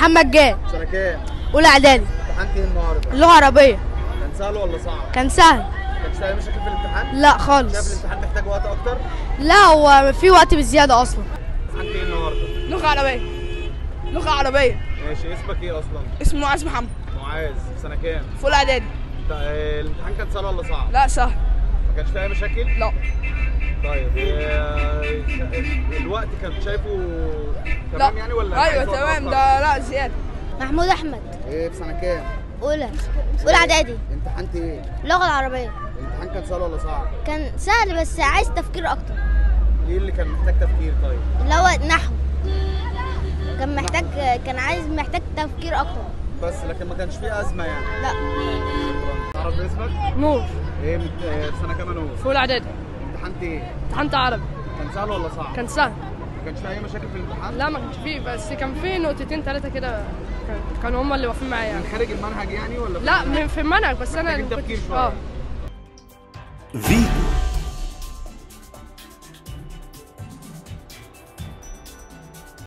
محمد جاد. سنة كام؟ أولى إعدادي. امتحنت إيه النهارده؟ اللغة العربية. كان سهل ولا صعب؟ كان سهل. كان سهل، مشاكل في الامتحان؟ لا خالص. شايف الامتحان محتاج وقت أكتر؟ لا هو في وقت بالزيادة أصلا. امتحنت إيه النهارده؟ لغة عربية. لغة عربية. ماشي، اسمك إيه أصلا؟ اسمي معاذ محمد. معاذ، في سنة كام؟ في أولى إعدادي. الامتحان كان سهل ولا صعب؟ لا سهل. ما كانش فيه أي مشاكل؟ لا. طيب الوقت كنت شايفه تمام يعني ولا؟ ايوه تمام، ده لا زياده. محمود احمد. ايه في سنه كام؟ اولى اعدادي. امتحنت ايه؟ اللغه العربيه. الامتحان كان سهل ولا صعب؟ كان سهل بس عايز تفكير اكتر. ايه اللي كان محتاج تفكير طيب؟ اللي هو نحو. كان محتاج، كان عايز محتاج تفكير اكتر. بس لكن ما كانش فيه ازمه يعني؟ لا. تعرف اسمك؟ نور. ايه في سنه كام يا نور؟ في اولى اعدادي. امتحنت ايه؟ امتحنت عربي. كان سهل ولا صعب؟ كان سهل. ما كانش فيه أي مشاكل في الامتحان؟ لا ما كانش فيه، بس كان فيه نقطتين ثلاثة كده كانوا هم اللي واقفين معايا يعني. من خارج المنهج يعني ولا؟ لا في المنهج، بس أنا كنت تفكير شوية.